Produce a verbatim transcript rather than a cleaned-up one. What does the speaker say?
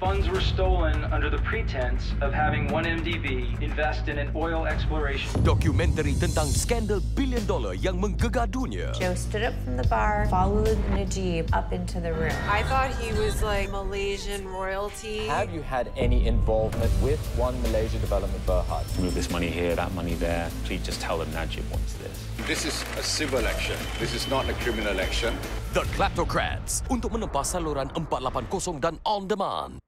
Funds were stolen under the pretense of having one M D B invest in an oil exploration. Dokumentari tentang skandal billion dollar yang menggegah dunia. Joe stood up from the bar, followed Najib up into the room. I thought he was like Malaysian royalty. Have you had any involvement with one Malaysia Development Berhad? Move this money here, that money there. Please just tell them Najib wants this. This is a civil action. This is not a criminal action. The Kleptocrats untuk menempas saluran empat lapan kosong dan On Demand.